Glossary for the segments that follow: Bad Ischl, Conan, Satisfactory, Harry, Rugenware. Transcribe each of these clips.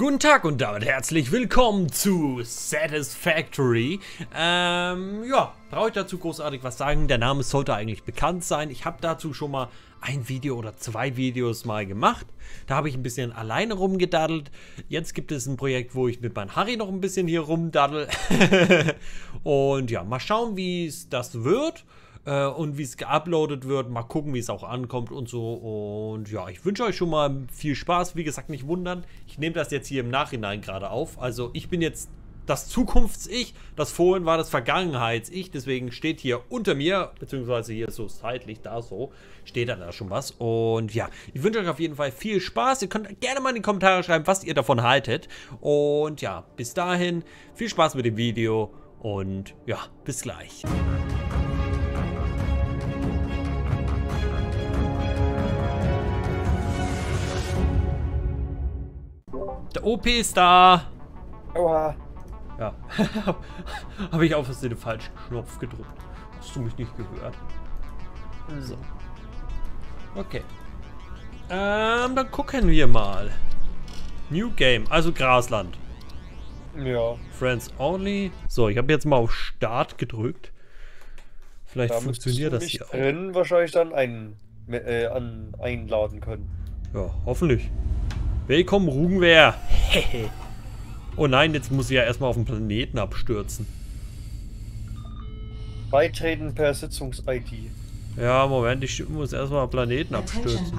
Guten Tag und damit herzlich willkommen zu Satisfactory. Ja, brauche ich dazu großartig was sagen? Der Name sollte eigentlich bekannt sein. Ich habe dazu schon mal ein Video oder zwei Videos mal gemacht. Da habe ich ein bisschen alleine rumgedaddelt. Jetzt gibt es ein Projekt, wo ich mit meinem Harry noch ein bisschen hier rumdaddel. Und ja, mal schauen, wie es das wird. Und wie es geuploadet wird, mal gucken, wie es auch ankommt und so. Und ja, ich wünsche euch schon mal viel Spaß. Wie gesagt, nicht wundern, ich nehme das jetzt hier im Nachhinein gerade auf. Also ich bin jetzt das Zukunfts-Ich, das vorhin war das Vergangenheits-Ich. Deswegen steht hier unter mir, beziehungsweise hier so seitlich, da so, steht da schon was. Und ja, ich wünsche euch auf jeden Fall viel Spaß. Ihr könnt gerne mal in die Kommentare schreiben, was ihr davon haltet. Und ja, bis dahin, viel Spaß mit dem Video und ja, bis gleich. Der OP ist da! Oha! Ja. Habe ich auf den falschen Knopf gedrückt. Hast du mich nicht gehört? So. Okay. Dann gucken wir mal. New Game, also Grasland. Ja. Friends only. So, ich habe jetzt mal auf Start gedrückt. Vielleicht da funktioniert das hier auch. Drin wahrscheinlich dann einladen können. Ja, hoffentlich. Willkommen, Rugenware. Oh nein, jetzt muss ich ja erstmal auf den Planeten abstürzen. Beitreten per Sitzungs-ID. Ja, Moment, ich muss erstmal auf den Planeten abstürzen.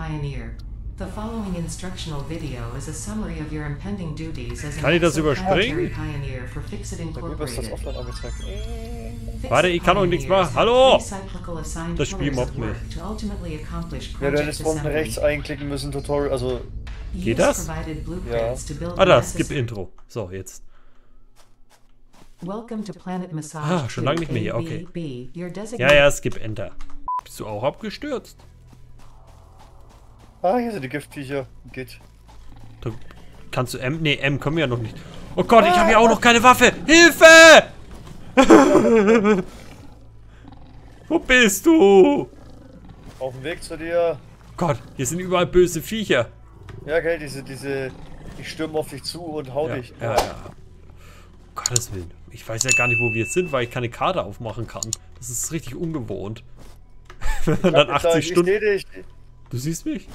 Kann ich das überspringen? Warte, ich kann doch nichts machen. Hallo! Das Spiel mobbt mich. Ja, dann ist unten rechts einklicken müssen, Tutorial, also... Geht das? Ja. Ah, das gibt Intro. So, jetzt. Ah, schon lange nicht mehr hier, okay. Ja, ja, skip Enter. Bist du auch abgestürzt? Ah, hier sind die Giftviecher. Geht. Da kannst du M? Ne, M können wir ja noch nicht. Oh Gott, ich habe ja auch noch keine Waffe. Hilfe! Wo bist du? Auf dem Weg zu dir. Gott, hier sind überall böse Viecher. Ja, gell, ich stürme auf dich zu und hau dich. Ja, ja. Um Gottes Willen. Ich weiß ja gar nicht, wo wir jetzt sind, weil ich keine Karte aufmachen kann. Das ist richtig ungewohnt. Wenn man dann 80 Stunden... Ich seh dich. Du siehst mich?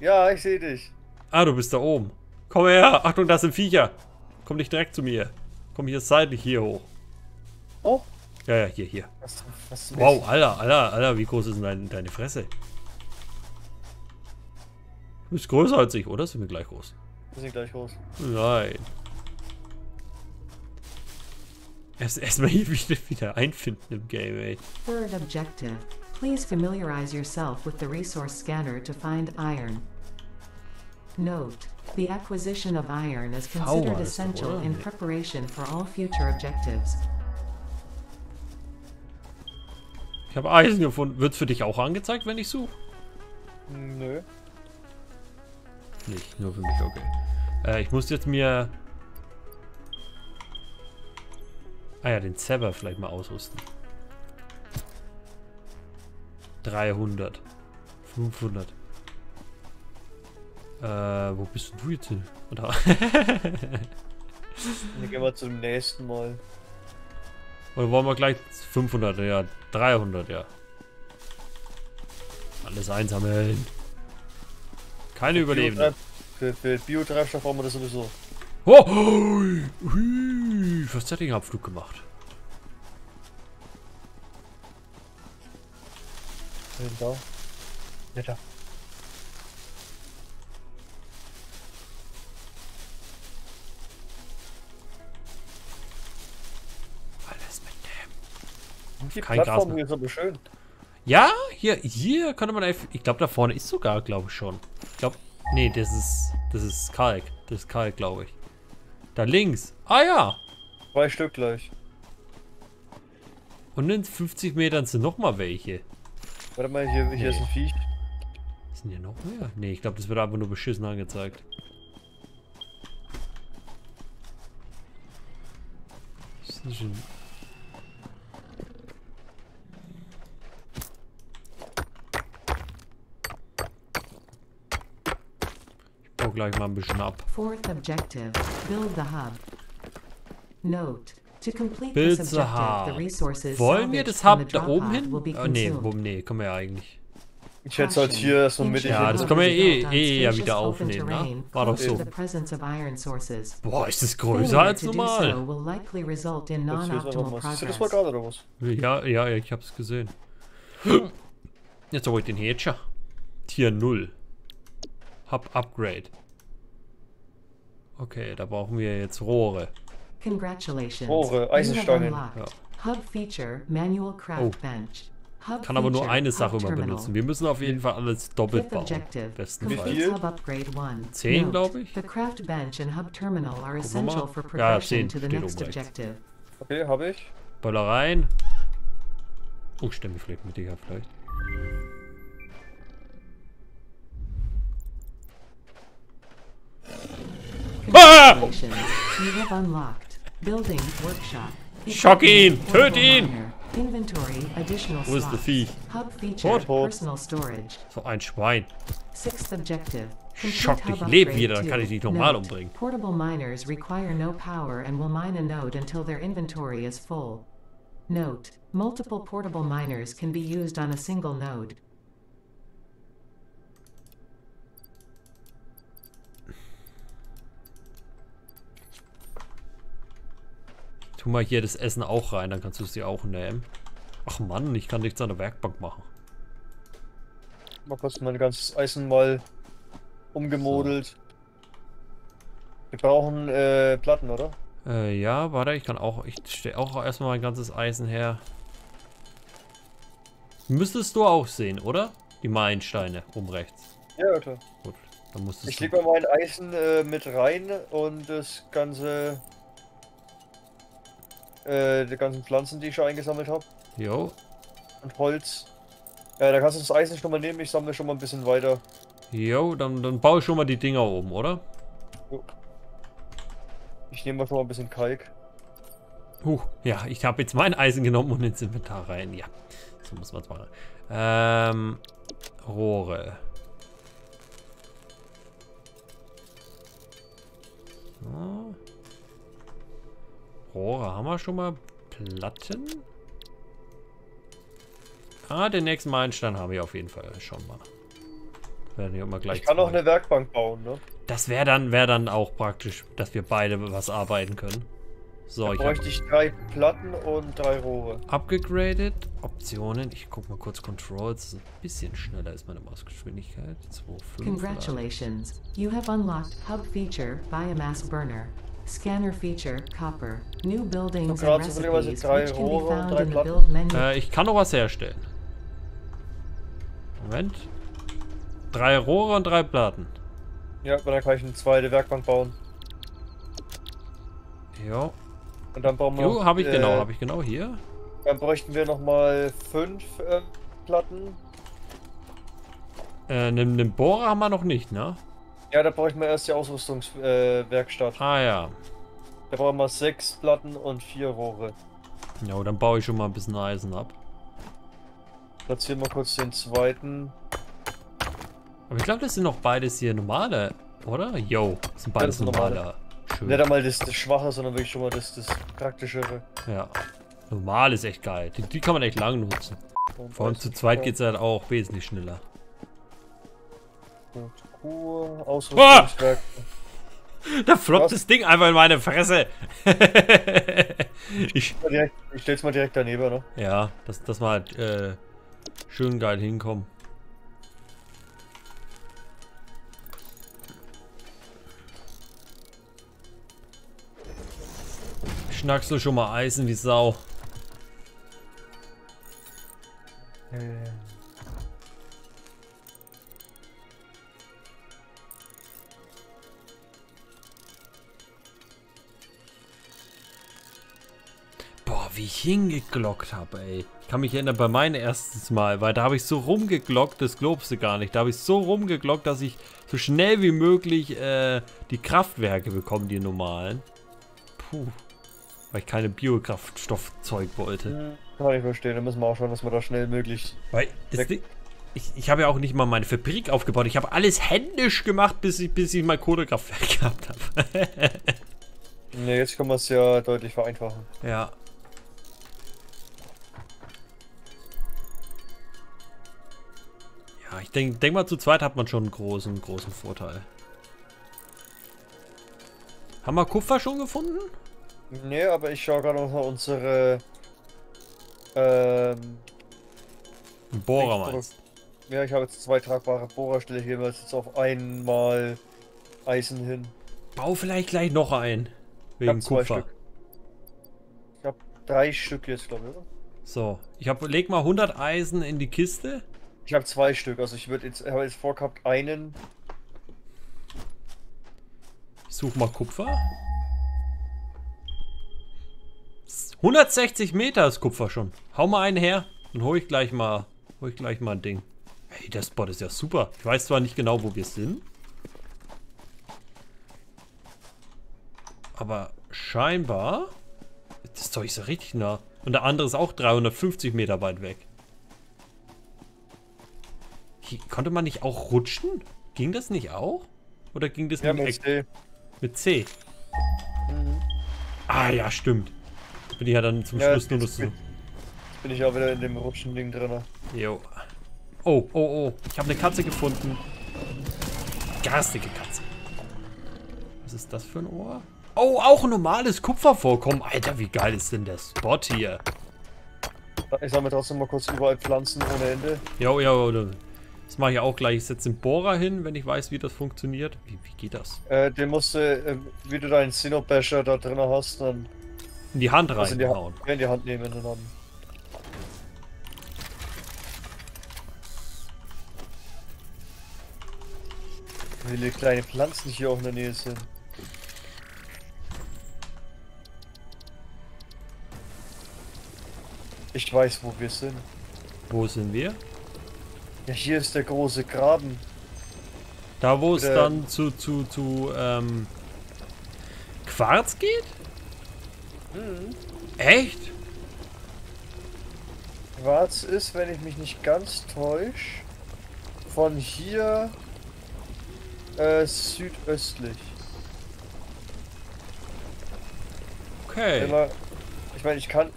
Ja, ich sehe dich. Ah, du bist da oben. Komm her. Achtung, da sind Viecher. Komm nicht direkt zu mir. Komm hier seitlich hier hoch. Oh? Ja, ja, hier, hier. Was wow, Alter, wie groß ist denn deine Fresse? Du bist größer als ich, oder? Sind wir gleich groß? Wir sind gleich groß. Nein. Erstmal hier wieder einfinden im Game, ey. Third objective. Please familiarize yourself with the resource scanner to find iron. Note, the acquisition of iron is considered essential in preparation for all future objectives. Ich habe Eisen gefunden. Wird's für dich auch angezeigt, wenn ich suche? Nö. Nicht, nur für mich, okay. Ich muss jetzt mir... Ah ja, den Zepper vielleicht mal ausrüsten. 300. 500. Wo bist du jetzt hin? Oder? Ich gehe mal zum nächsten Mal. Oder wollen wir gleich 500, ja. 300, ja. Alles einsammeln. Keine Überlebenden. Für Biotreibstoff brauchen wir das sowieso. Oh! Fast hätte ich einen Abflug gemacht. Da. Netter. Alles mit dem. Die kein Plattform Gras hier ist aber schön. Ja, hier könnte man einfach... Ich glaube, da vorne ist sogar, glaube ich, schon. Ich glaube... Nee, das ist Kalk. Das ist Kalk, glaube ich. Da links. Ah ja. 2 Stück gleich. Und in 50 Metern sind nochmal welche. Warte mal, hier ist ein Viech. Sind hier noch mehr? Nee, ich glaube, das wird einfach nur beschissen angezeigt. Das ist schon... gleich mal ein bisschen ab. Build the Hub. Wollen wir das Hub da oben hin? Oh, nee, können wir ja eigentlich. Ich schätze halt hier, dass man mit... Ja, das können wir ja eh wieder aufnehmen, ne? War doch so. Boah, ist das größer als normal? Ist das mal gerade oder was? Ja, ich hab's gesehen. Jetzt hol ich den Hedger. Tier 0. Hub Upgrade. Okay, da brauchen wir jetzt Rohre. Rohre, Eisensteine. Hub Feature, Manual Craft Bench. Kann aber nur eine Sache immer benutzen. Wir müssen auf jeden Fall alles doppelt bauen. Bestenfalls. 10, glaube ich. Ja, 10 steht oben rechts. Okay, habe ich. Baller rein. Oh, Stimme vielleicht mit dir vielleicht. Ah! Schock ihn! Töt ihn! Wo ist das Vieh? Tot. So ein Schwein. Schock dich, leb wieder, dann kann ich dich normal umbringen. Note, multiple portable miners can be used on a single node. Tu mal hier das Essen auch rein, dann kannst du sie auch nehmen. Ach Mann, ich kann nichts an der Werkbank machen. Mal kurz mein ganzes Eisen mal umgemodelt. So. Wir brauchen Platten, oder? Ja, warte, ich stelle auch erstmal mein ganzes Eisen her. Müsstest du auch sehen, oder? Die Meilensteine, oben rechts. Ja, Leute. Gut, dann musstest ich lege mal mein Eisen mit rein und das ganze... die ganzen Pflanzen, die ich schon eingesammelt habe. Jo. Und Holz. Ja, da kannst du das Eisen schon mal nehmen, ich sammle schon mal ein bisschen weiter. Jo, dann baue ich schon mal die Dinger oben, oder? Jo. Ich nehme mal schon mal ein bisschen Kalk. Ja, ich habe jetzt mein Eisen genommen und ins Inventar rein. Ja, so muss man es machen. Rohre. So. Rohre haben wir schon mal. Platten. Ah, den nächsten Meilenstein habe ich auf jeden Fall schon mal. Ich kann auch eine Werkbank bauen, ne? Das wäre dann, auch praktisch, dass wir beide was arbeiten können. So, ich bräuchte ich 3 Platten und 3 Rohre. Upgegradet, Optionen. Ich guck mal kurz Controls. Ein bisschen schneller ist meine Mausgeschwindigkeit. 2,5. Congratulations, you have unlocked Hub Feature Biomass Burner. Scanner Feature Copper. New buildings and recipes which can be found in the build menu. Ich kann noch was herstellen. Moment. 3 Rohre und 3 Platten. Ja, aber dann kann ich eine zweite Werkbank bauen. Jo. Und dann bauen wir. Jo, hab ich genau hier. Dann bräuchten wir nochmal 5 Platten. Einen Bohrer haben wir noch nicht, ne? Ja, da bräuchten wir erst die Ausrüstungswerkstatt. Ah ja. Da brauchen wir 6 Platten und 4 Rohre. Ja, dann baue ich schon mal ein bisschen Eisen ab. Platzieren wir kurz den zweiten. Aber ich glaube, das sind noch beides hier normale, oder? Jo, das sind beides normale. Schön. Nicht einmal das Schwache, sondern wirklich schon mal das Praktischere. Ja, normal ist echt geil. Die kann man echt lang nutzen. Und vor allem zu zweit geht es halt auch wesentlich schneller. Kultur, Ausrüstungswerk. Oh! Da floppt das Ding einfach in meine Fresse. Ich stell's mal direkt daneben, oder? Ja, dass wir halt schön geil hinkommen. Schnackst du schon mal Eisen wie Sau. Boah, wie ich hingeglockt habe, ey. Ich kann mich erinnern, bei meinem ersten Mal, weil da habe ich so rumgeglockt, das glaubst du gar nicht. Da habe ich so rumgeglockt, dass ich so schnell wie möglich die Kraftwerke bekomme, die normalen. Puh. Weil ich keine Biokraftstoffzeug wollte. Kann ich verstehen, da müssen wir auch schauen, dass wir da schnell möglich. Weil das Ding, Ich habe ja auch nicht mal meine Fabrik aufgebaut. Ich habe alles händisch gemacht, bis ich mein Kohlekraftwerk gehabt habe. Ja, jetzt kann man es ja deutlich vereinfachen. Ja. Ja, ich denk mal, zu zweit hat man schon einen großen Vorteil. Haben wir Kupfer schon gefunden? Nee, aber ich schaue gerade noch mal unsere Bohrer mal. Ja, ich habe jetzt 2 tragbare Bohrer, stelle ich jeweils jetzt auf einmal Eisen hin. Bau vielleicht gleich noch einen. Wegen Kupfer. 2 Stück. Ich habe 3 Stück jetzt, glaube ich, oder? So, ich leg mal 100 Eisen in die Kiste. Ich habe 2 Stück, also ich habe jetzt vorgehabt einen. Ich suche mal Kupfer. 160 Meter ist Kupfer schon. Hau mal einen her und hol ich gleich mal ein Ding. Hey, der Spot ist ja super. Ich weiß zwar nicht genau, wo wir sind. Aber scheinbar... Das Zeug ist ja richtig nah. Und der andere ist auch 350 Meter weit weg. Hier, konnte man nicht auch rutschen? Ging das nicht auch? Oder ging das ja, mit C? Mhm. Ah ja, stimmt. Bin ich ja dann zum Schluss nur noch so. Jetzt bin ich auch wieder in dem Rutschen-Ding drin. Jo. Oh. Ich habe eine Katze gefunden. Garstige Katze. Was ist das für ein Ohr? Oh, auch ein normales Kupfervorkommen. Alter, wie geil ist denn der Spot hier? Ich sammle trotzdem mal kurz überall Pflanzen ohne Ende. Jo. Das mache ich auch gleich. Ich setze den Bohrer hin, wenn ich weiß, wie das funktioniert. Wie geht das? Den musst du, wie du deinen Sinobasher da drin hast, dann... In die Hand reinhauen. Also in die Hand nehmen und dann... Wie viele kleine Pflanzen hier auch in der Nähe sind. Ich weiß, wo wir sind. Wo sind wir? Ja, hier ist der große Graben. Da, wo es dann zu Quarz geht? Mhm. Echt? Quarz ist, wenn ich mich nicht ganz täusche, von hier südöstlich. Okay. Ich meine, kann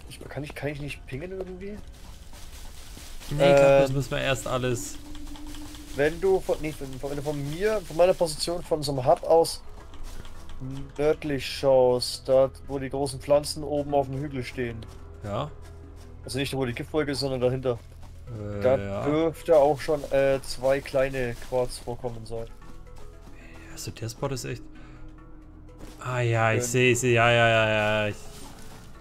ich nicht pingen irgendwie? Nee, klar, das müssen wir erst alles... Wenn du von meiner Position, von so einem Hub aus nördlich schaust, da wo die großen Pflanzen oben auf dem Hügel stehen. Ja. Also nicht wo die Giftwolke ist, sondern dahinter. Da dürfte auch schon 2 kleine Quarz vorkommen sein. Also der Spot ist echt... Ah ja, ich sehe, ja.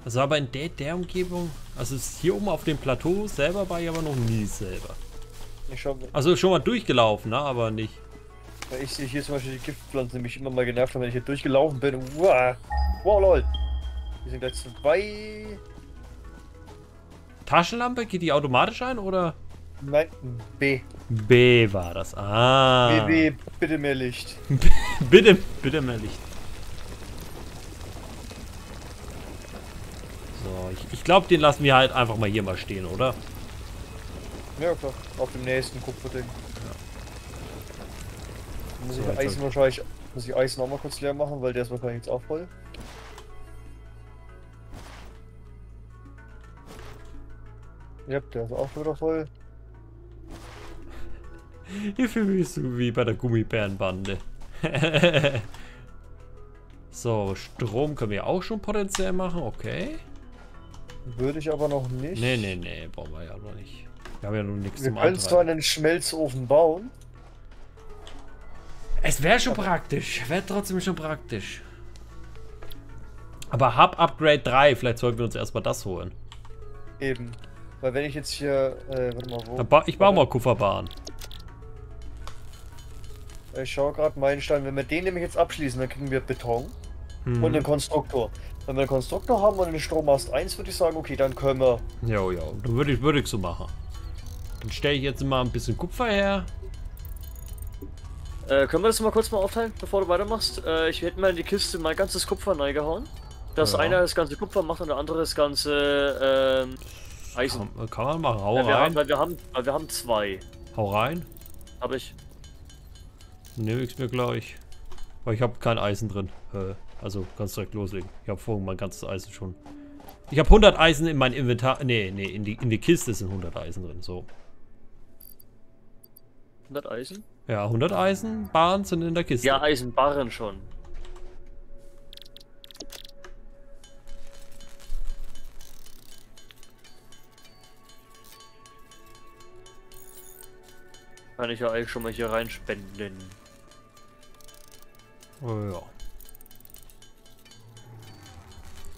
Also aber in der Umgebung... Also hier oben auf dem Plateau selber war ich aber noch nie selber. Also schon mal durchgelaufen, ne? Aber nicht. Ich sehe hier zum Beispiel die Giftpflanzen, die mich immer mal genervt haben, wenn ich hier durchgelaufen bin. Wow, lol. Wir sind gleich 2. Taschenlampe, geht die automatisch ein, oder? Nein, B. B war das. Ah. B, bitte mehr Licht. bitte mehr Licht. So, ich glaube, den lassen wir halt einfach mal hier mal stehen, oder? Ja, klar. Auf dem nächsten Kupferding. Ja. Muss ich Eisen auch mal kurz leer machen, weil der ist wahrscheinlich jetzt auch voll. Ja, der ist auch wieder voll. Hier fühle mich so wie bei der Gummibärenbande. So, Strom können wir auch schon potenziell machen, okay. Würde ich aber noch nicht. Nee, brauchen wir ja noch nicht. Wir haben ja noch nichts zum Antreiben. Wir können zwar einen Schmelzofen bauen. Es wäre schon praktisch. Wäre trotzdem schon praktisch. Aber Hub Upgrade 3, vielleicht sollten wir uns erstmal das holen. Eben. Weil wenn ich jetzt hier... warte mal, wo? Ich baue mal Kupferbahn. Ich schaue gerade Meilenstein. Wenn wir den nämlich jetzt abschließen, dann kriegen wir Beton und den Konstruktor. Wenn wir einen Konstruktor haben und einen Strommast 1, würde ich sagen, okay, dann können wir... Ja, dann würde ich so machen. Dann stelle ich jetzt mal ein bisschen Kupfer her. Können wir das mal kurz aufteilen, bevor du weitermachst? Ich hätte mal in die Kiste mein ganzes Kupfer reingehauen. Dass einer das ganze Kupfer macht und der andere das ganze Eisen. Kann man mal rauen. Wir haben 2. Hau rein. Hab ich. Nehme ich mir gleich. Weil ich habe kein Eisen drin. Also kannst direkt loslegen. Ich habe vorhin mein ganzes Eisen schon. Ich habe 100 Eisen in mein Inventar. Nee, in die Kiste sind 100 Eisen drin. So. 100 Eisen? Ja, 100 Eisenbarren sind in der Kiste. Ja, Eisenbarren schon. Kann ich ja eigentlich schon mal hier reinspenden. Oh ja.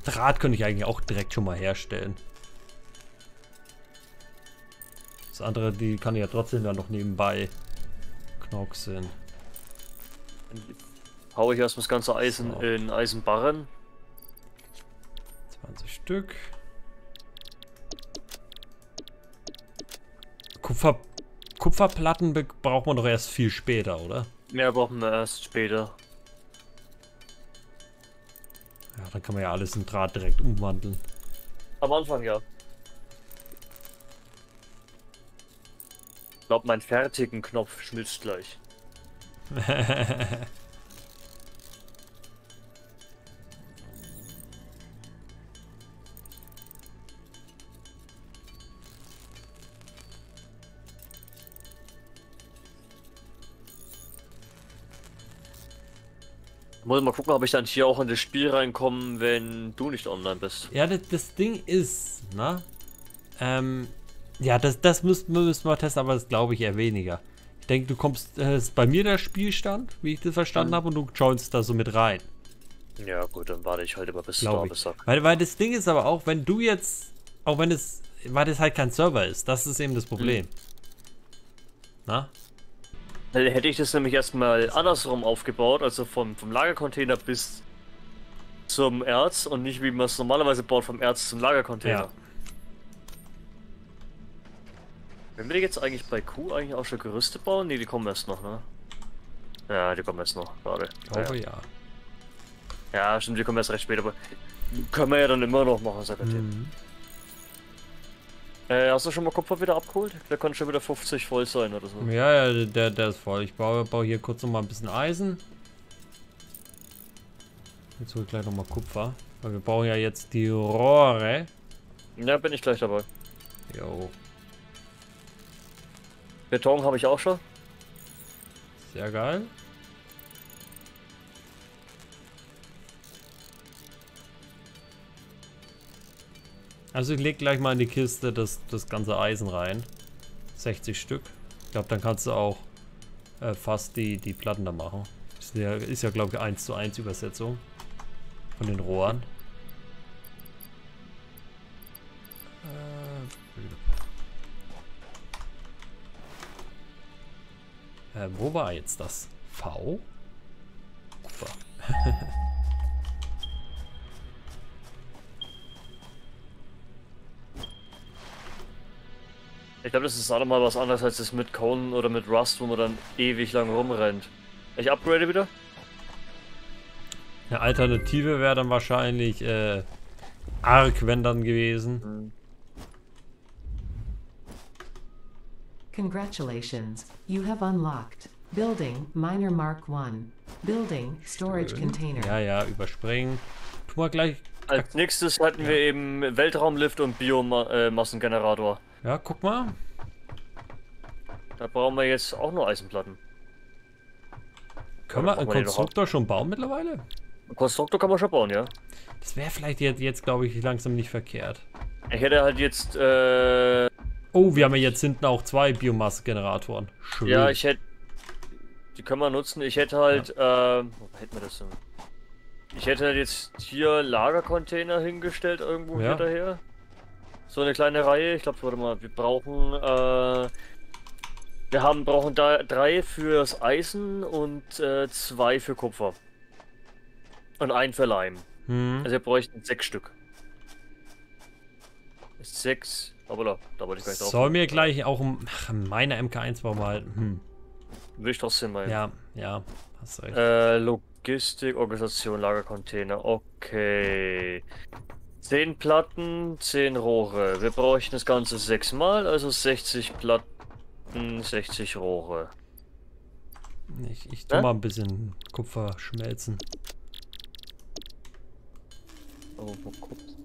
Draht könnte ich eigentlich auch direkt schon mal herstellen. Das andere, die kann ich ja trotzdem dann noch nebenbei knoxen. Hau ich erstmal das ganze Eisen so in Eisenbarren. 20 Stück. Kupferplatten braucht man doch erst viel später, oder? Ja, brauchen wir erst später. Ja, dann kann man ja alles in Draht direkt umwandeln. Am Anfang, ja. Ich glaube, mein fertigen Knopf schmilzt gleich. Muss ich mal gucken, ob ich dann hier auch in das Spiel reinkomme, wenn du nicht online bist. Ja, das Ding ist, ne? Ja, das müssten wir testen, aber das glaube ich eher weniger. Ich denke, du kommst, das ist bei mir der Spielstand, wie ich das verstanden habe, und du joinst da so mit rein. Ja gut, dann warte ich halt immer bis du da bist. Weil das Ding ist aber auch, wenn du jetzt, auch wenn es, weil das halt kein Server ist, das ist eben das Problem. Na? Hätte ich das nämlich erstmal andersrum aufgebaut, also vom Lagercontainer bis zum Erz und nicht wie man es normalerweise baut, vom Erz zum Lagercontainer. Ja. Wenn wir jetzt eigentlich bei Q eigentlich auch schon Gerüste bauen? Ne, die kommen erst noch, ne? Ja, die kommen erst noch, gerade. Oh ja. Ja, stimmt, die kommen erst recht spät, aber können wir ja dann immer noch machen, sagt hast du schon mal Kupfer wieder abgeholt? Der kann schon wieder 50 voll sein oder so. Ja, ja, der ist voll. Ich baue hier kurz noch mal ein bisschen Eisen. Jetzt hol ich gleich noch mal Kupfer. Weil wir bauen ja jetzt die Rohre. Ja, bin ich gleich dabei. Jo. Beton habe ich auch schon. Sehr geil. Also ich lege gleich mal in die Kiste das ganze Eisen rein. 60 Stück. Ich glaube, dann kannst du auch fast die Platten da machen. Ist ja glaube ich 1:1 Übersetzung von den Rohren. Wo war jetzt das? V? Kupfer. Ich glaube, das ist auch nochmal was anderes als das mit Conan oder mit Rust, wo man dann ewig lang rumrennt. Ich upgrade wieder. Eine Alternative wäre dann wahrscheinlich Arc, wenn dann gewesen. Congratulations, you have unlocked Building Miner Mark 1. Building Storage Container. Ja, überspringen. Tu mal gleich. Als nächstes hatten wir eben Weltraumlift und Biomassengenerator. Ja, guck mal. Da brauchen wir jetzt auch nur Eisenplatten. Können wir einen Konstruktor schon bauen mittlerweile? Einen Konstruktor kann man schon bauen, ja. Das wäre vielleicht jetzt glaube ich, langsam nicht verkehrt. Ich hätte halt jetzt, oh, wir haben ja jetzt hinten auch 2 Biomasse-Generatoren. Schön. Ja, ich hätte... Die können wir nutzen. Ich hätte halt, wo hätten wir das denn? Ich hätte halt jetzt hier Lagercontainer hingestellt irgendwo hinterher. So eine kleine Reihe. Ich glaube, warte mal, wir brauchen, brauchen da 3 fürs Eisen und 2 für Kupfer. Und 1 für Leim. Also wir bräuchten 6 Stück. 6, aber da wollte ich gleich drauf. Soll mir gleich auch meine MK1 war mal. Will ich trotzdem mal. Ja, hast recht. Logistik, Organisation, Lagercontainer. Okay. 10 Platten, 10 Rohre. Wir bräuchten das Ganze 6 mal, also 60 Platten. 60 Rohre. Ich tu mal ein bisschen Kupfer schmelzen. Oh, wo guckst du?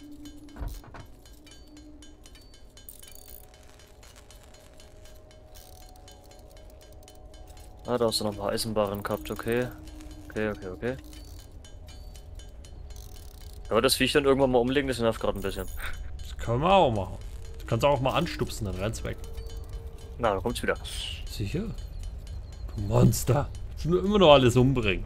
Ah, da hast du noch ein paar Eisenbarren gehabt, okay. Okay. Aber das Viech dann irgendwann mal umlegen, das nervt gerade ein bisschen. Das können wir auch machen. Du kannst auch mal anstupsen, dann rennt's weg. Na, da kommt's wieder. Sicher? Du Monster. Du musst immer noch alles umbringen.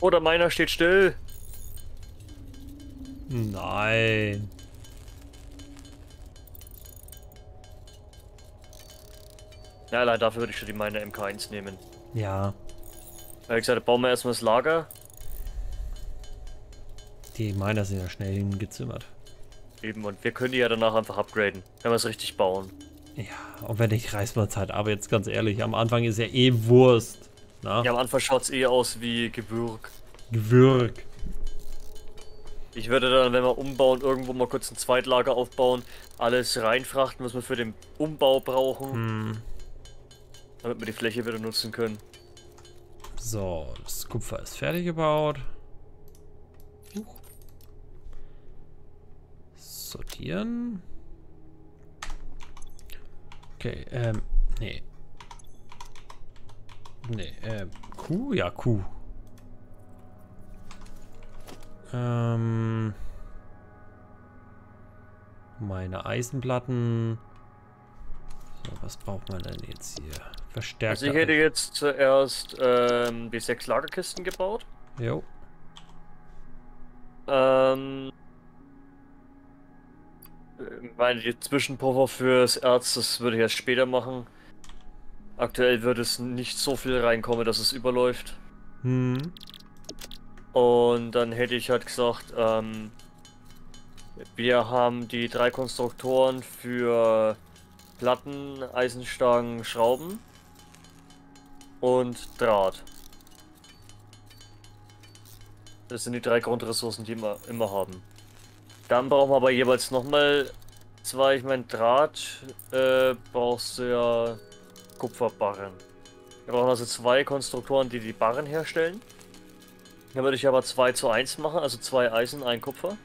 Oder meiner steht still. Nein. Ja, allein dafür würde ich schon die meine MK1 nehmen. Ja. Weil ich gesagt, bauen wir erstmal das Lager. Die Miner sind ja schnell hingezimmert. Eben, und wir können die ja danach einfach upgraden, wenn wir es richtig bauen. Ja, und wenn nicht, reißt man es halt ab, jetzt ganz ehrlich. Am Anfang ist ja eh Wurst. Na? Ja, am Anfang schaut es eh aus wie Gewürg. Gewürg. Ich würde dann, wenn wir umbauen, irgendwo mal kurz ein Zweitlager aufbauen, alles reinfrachten, was wir für den Umbau brauchen. Hm. Damit wir die Fläche wieder nutzen können. So, das Kupfer ist fertig gebaut. Sortieren. Okay, Kuh? Ja, Kuh. Meine Eisenplatten. So, was braucht man denn jetzt hier? Verstärker. Also ich hätte jetzt zuerst die 6 Lagerkisten gebaut. Jo. Meine, die Zwischenpuffer fürs Erz, das würde ich erst später machen. Aktuell wird es nicht so viel reinkommen, dass es überläuft. Hm. Und dann hätte ich halt gesagt, wir haben die 3 Konstruktoren für Platten, Eisenstangen, Schrauben und Draht. Das sind die 3 Grundressourcen, die wir immer haben. Dann brauchen wir aber jeweils nochmal 2, ich meine Draht brauchst du ja Kupferbarren. Wir brauchen also 2 Konstruktoren, die die Barren herstellen. Dann würde ich aber 2:1 machen, also 2 Eisen, 1 Kupfer.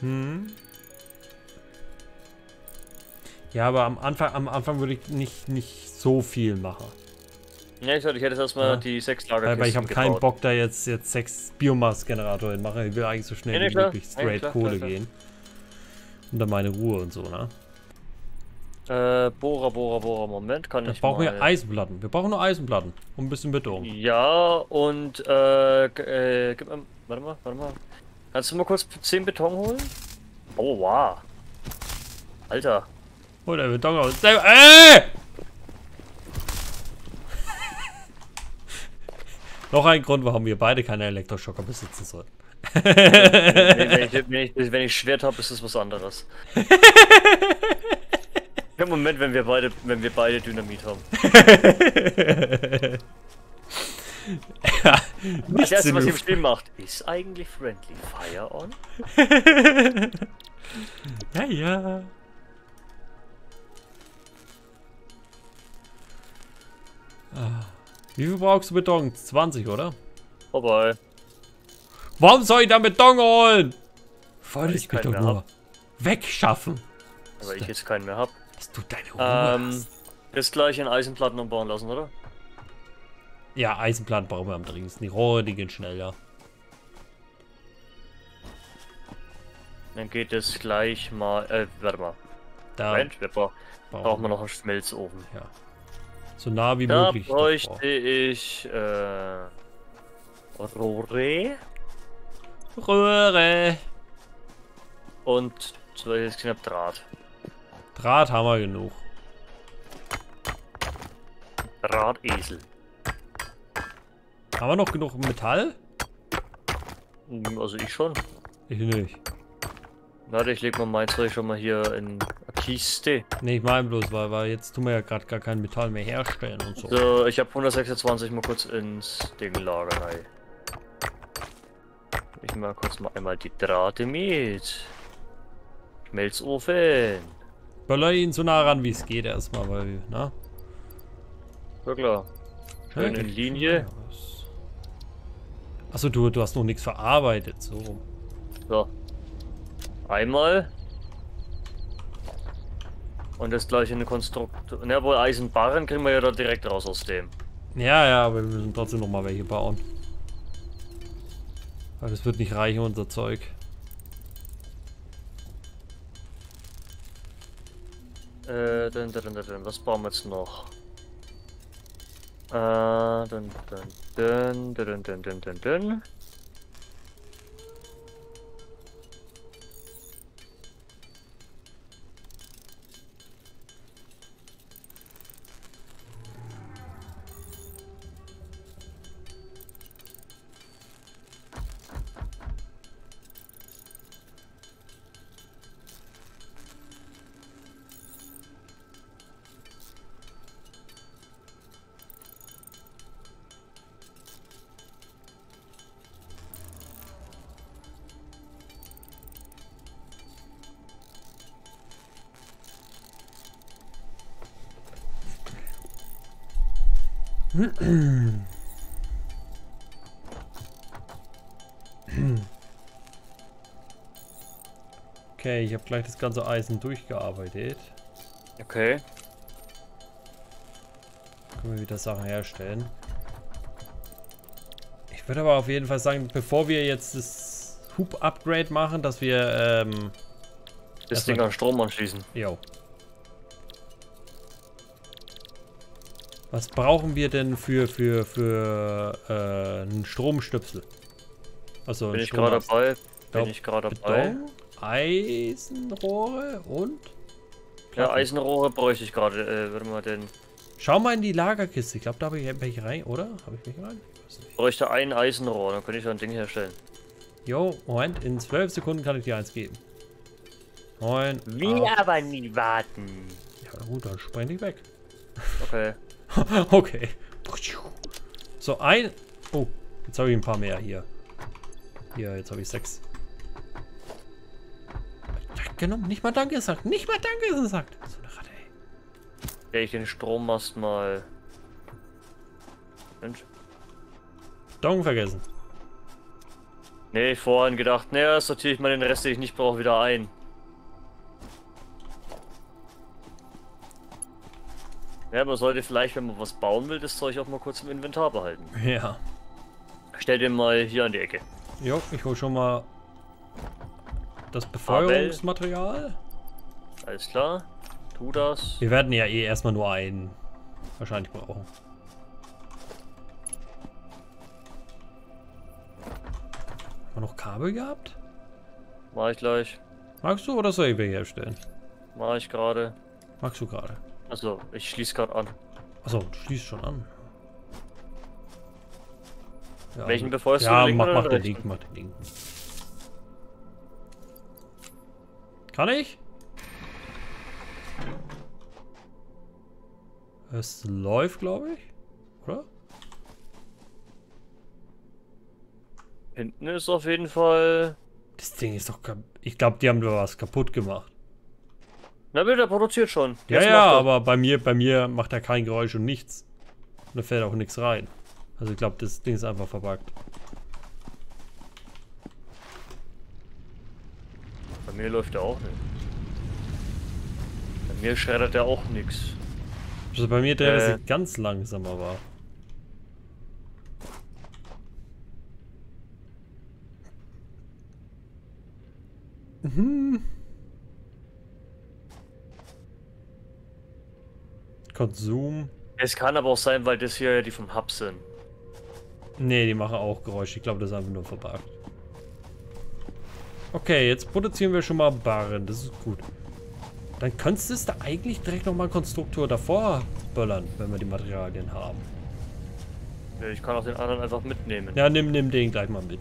Hm. Ja, aber am Anfang würde ich nicht so viel machen. Ja, ich hätte jetzt erstmal die 6 Lagerkisten. Aber ich habe keinen Bock, da jetzt 6 Biomass-Generatoren zu machen. Ich will eigentlich so schnell wie möglich straight Kohle gehen. Und dann meine Ruhe und so, ne? Bohrer, Moment, kann ich brauchen wir Eisenplatten. Wir brauchen nur Eisenplatten. Und ein bisschen Beton. Ja, und gib mir, warte mal. Kannst du mal kurz 10 Beton holen? Oh, wow. Alter. Hol der Beton raus. Noch ein Grund, warum wir beide keine Elektroschocker besitzen sollten. Wenn ich Schwert habe, ist das was anderes. Im Moment, wenn wir beide Dynamit haben. Ja, das erste, was ihr im Spiel macht, ist eigentlich Friendly Fire on. Naja. Ah. Wie viel brauchst du Beton? 20, oder? Vorbei. Warum soll ich da Beton holen? Volles Beton nur. Wegschaffen. Aber ich jetzt keinen mehr hab. Dass du deine Ruhe hast. Ist gleich in Eisenplatten umbauen lassen, oder? Ja, Eisenplatten brauchen wir am dringendsten. Die Rohre, die gehen schneller. Dann geht es gleich mal. Warte mal. Da brauchen wir noch einen Schmelzofen. Ja. So nah wie möglich. Da bräuchte ich Rohre. Und jetzt knapp Draht. Draht haben wir genug. Drahtesel. Haben wir noch genug Metall? Also ich schon. Ich nicht. Warte, ich leg mal meins schon mal hier in Kiste. Ne, ich meine bloß, weil jetzt tun wir ja gerade gar kein Metall mehr herstellen und so. So, ich habe 126 mal kurz ins Ding lagern. Ich mal kurz mal einmal die Drahte mit. Schmelzofen. Böller ihn so nah ran wie es geht erstmal, weil, ne? Ja klar. Schön in Linie. Achso, du hast noch nichts verarbeitet, so rum. So. Einmal. Und das gleiche eine Konstruktion. Na wohl, Eisenbarren kriegen wir ja da direkt raus aus dem. Ja, aber wir müssen trotzdem nochmal welche bauen. Weil das wird nicht reichen, unser Zeug. Was bauen wir jetzt noch? Okay, ich habe gleich das ganze Eisen durchgearbeitet. Okay. Können wir wieder Sachen herstellen. Ich würde aber auf jeden Fall sagen, bevor wir jetzt das Hub-Upgrade machen, dass wir das Ding an Strom anschließen. Jo. Was brauchen wir denn für einen Stromstöpsel? Also bin ich gerade dabei. Beton, Eisenrohre und Platten. Ja, Eisenrohre bräuchte ich gerade. Warte mal, schau mal in die Lagerkiste. Ich glaube, da habe ich welche rein, oder? Habe ich welche rein? Ich weiß nicht. Bräuchte ein Eisenrohr, dann könnte ich so ein Ding herstellen. Jo, Moment, in 12 Sekunden kann ich dir eins geben. 9. Will aber nie warten. Ja gut, dann spreng ich weg. Okay. Okay. So, ein... Oh, jetzt habe ich ein paar mehr hier. Hier, jetzt habe ich 6. Genommen, nicht mal Danke gesagt. Nicht mal Danke gesagt. So eine Ratte, ey. Ja, ich den Strommast mal... Mensch. Dong vergessen. Nee, ich vorhin gedacht, naja, sortiere ich mal den Rest, den ich nicht brauche, wieder ein. Ja, man sollte vielleicht, wenn man was bauen will, das Zeug auch mal kurz im Inventar behalten. Ja. Stell den mal hier an die Ecke. Jo, ich hol schon mal das Befeuerungsmaterial. Alles klar. Tu das. Wir werden ja eh erstmal nur einen wahrscheinlich brauchen. Haben wir noch Kabel gehabt? Mach ich gleich. Magst du oder soll ich welche herstellen? Mach ich gerade. Magst du gerade? Also, ich schließe gerade an. Achso, du schließt schon an. Ja, welchen befeuerst du? Ja, mach den linken, mach den linken. Kann ich? Es läuft, glaube ich. Oder? Hinten ist auf jeden Fall... Das Ding ist doch kaputt. Ich glaube, die haben da was kaputt gemacht. Na bitte, der produziert schon. Jetzt ja, aber bei mir macht er kein Geräusch und nichts. Und da fällt auch nichts rein. Also ich glaube, das Ding ist einfach verbuggt. Bei mir läuft er auch nicht. Bei mir schreddert er auch nichts. Also bei mir der ist ganz langsamer war. Mhm. Konsum. Es kann aber auch sein, weil das hier ja die vom Hub sind. Ne, die machen auch Geräusche. Ich glaube, das ist einfach nur verpackt. Okay, jetzt produzieren wir schon mal Barren. Das ist gut. Dann könntest du eigentlich direkt nochmal einen Konstruktor davor böllern, wenn wir die Materialien haben. Ja, ich kann auch den anderen einfach mitnehmen. Ja, nimm den gleich mal mit.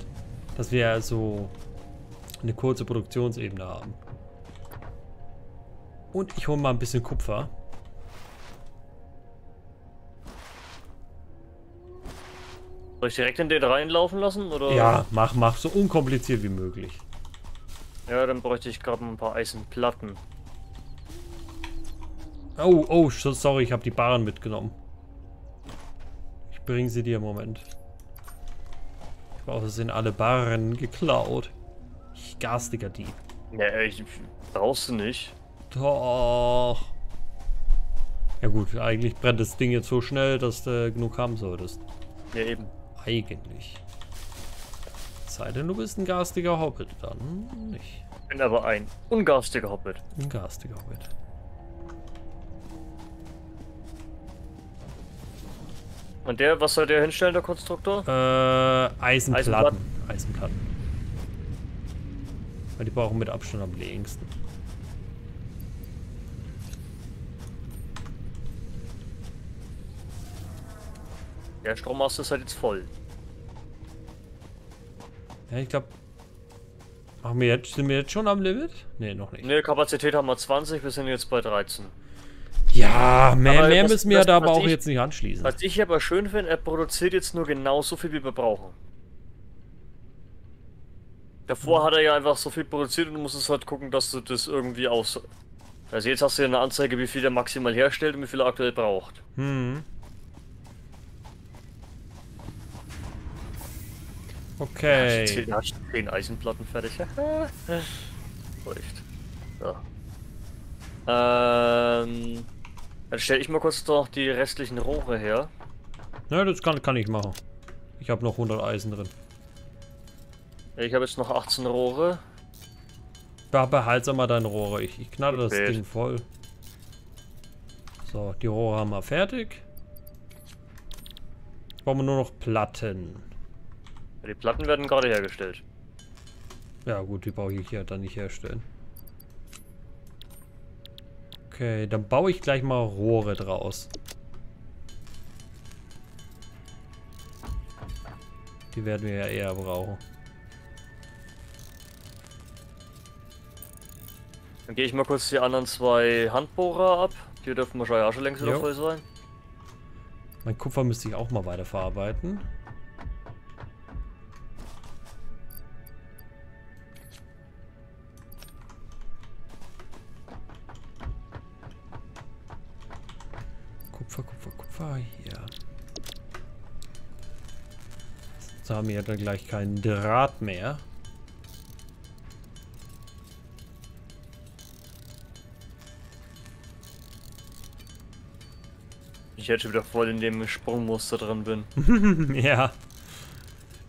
Dass wir so eine kurze Produktionsebene haben. Und ich hole mal ein bisschen Kupfer. Soll ich direkt in den reinlaufen lassen? Oder? Ja, mach so unkompliziert wie möglich. Ja, dann bräuchte ich gerade ein paar Eisenplatten. Oh, sorry, ich habe die Barren mitgenommen. Ich bringe sie dir im Moment. Ich brauche, es sind alle Barren geklaut. Ich garstiger Dieb. Nee, ich brauchst du nicht. Doch. Ja gut, eigentlich brennt das Ding jetzt so schnell, dass du genug haben solltest. Ja, eben. Eigentlich. Sei denn, du bist ein garstiger Hobbit, dann nicht. Ich bin aber ein ungarstiger Hobbit. Ein garstiger Hobbit. Und der, was soll der hinstellen, der Konstruktor? Eisenplatten. Eisenplatten. Weil die brauchen mit Abstand am längsten. Der Strommast ist halt jetzt voll. Ja, ich glaube... Sind wir jetzt schon am Limit? Ne, noch nicht. Ne, Kapazität haben wir 20, wir sind jetzt bei 13. Ja, mehr müssen wir da aber auch jetzt nicht anschließen. Was ich aber schön finde, er produziert jetzt nur genau so viel, wie wir brauchen. Davor hat er ja einfach so viel produziert und du musstest halt gucken, dass du das irgendwie aus... Also jetzt hast du ja eine Anzeige, wie viel er maximal herstellt und wie viel er aktuell braucht. Hm. Okay. Da hast du 10 Eisenplatten fertig. Läuft. Ja. Dann stelle ich mal kurz noch die restlichen Rohre her. Ja, das kann ich machen. Ich habe noch 100 Eisen drin. Ich habe jetzt noch 18 Rohre. Ja, behalte mal deine Rohre. Ich knalle das Ding voll. So, die Rohre haben wir fertig. Jetzt brauchen wir nur noch Platten. Die Platten werden gerade hergestellt. Ja gut, die brauche ich hier dann nicht herstellen. Okay, dann baue ich gleich mal Rohre draus. Die werden wir ja eher brauchen. Dann gehe ich mal kurz die anderen 2 Handbohrer ab. Hier dürfen wahrscheinlich auch schon längst wieder voll sein. Mein Kupfer müsste ich auch mal weiterverarbeiten. Kupfer hier. Jetzt haben wir ja dann gleich keinen Draht mehr. Ich hätte schon wieder voll in dem Sprungmuster drin bin. Ja.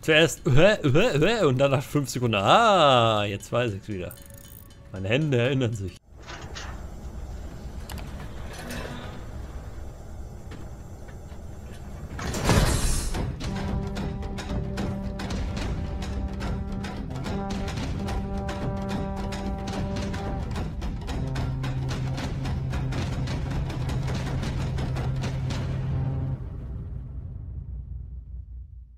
Zuerst und dann nach 5 Sekunden. Ah, jetzt weiß ich's wieder. Meine Hände erinnern sich.